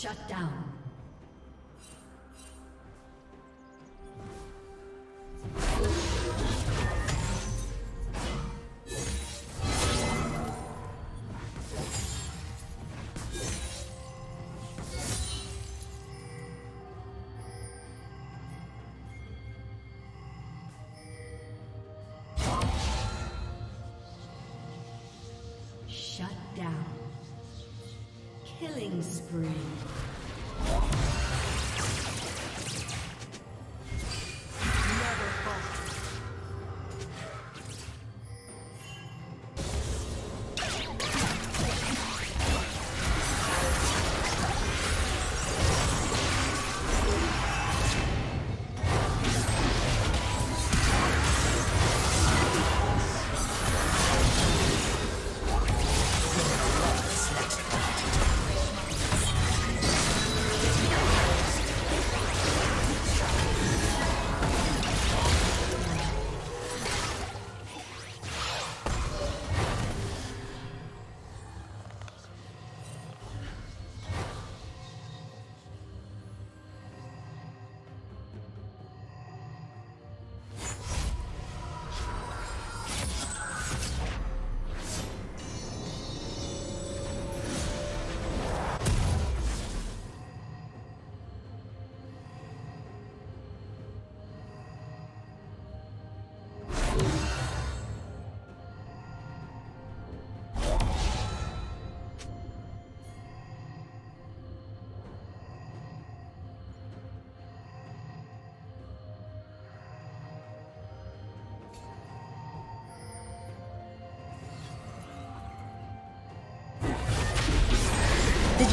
Shut down. Shut down. Killing spree. Did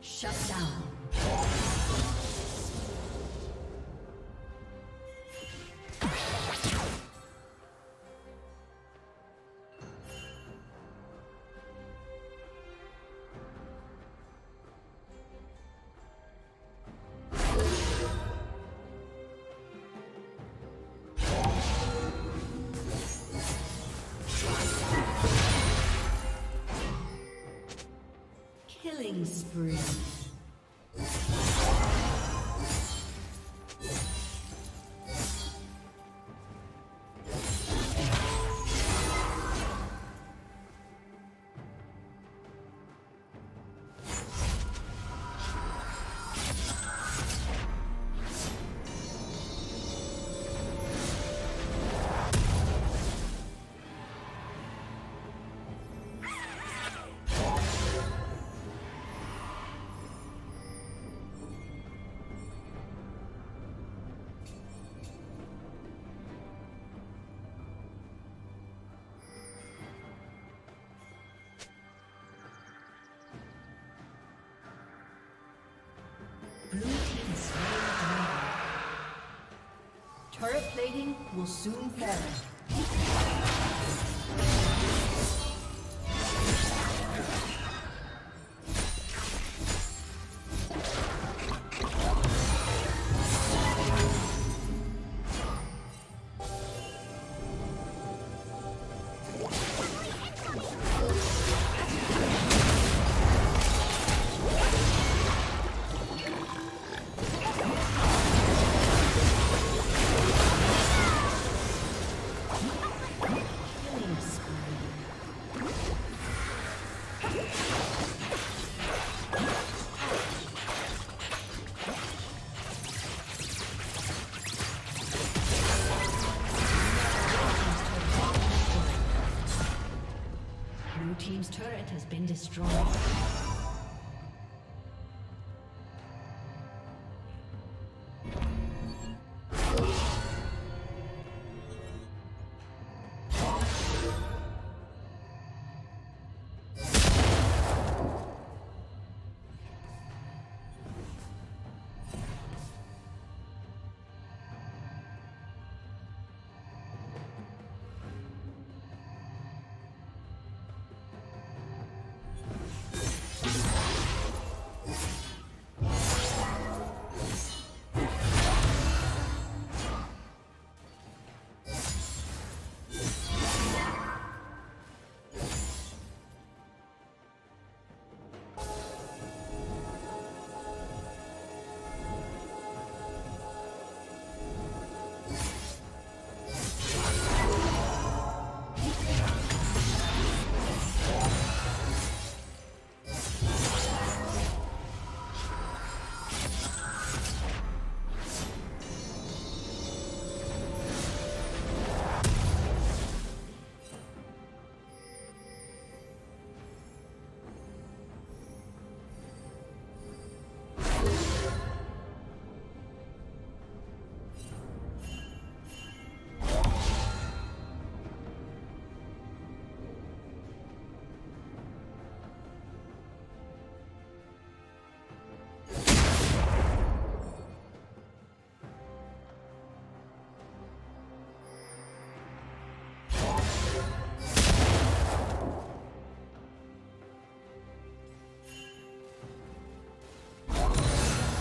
Shut down. Killing spree. Turret plating will soon fall. destroyed.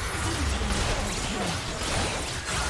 team double kill.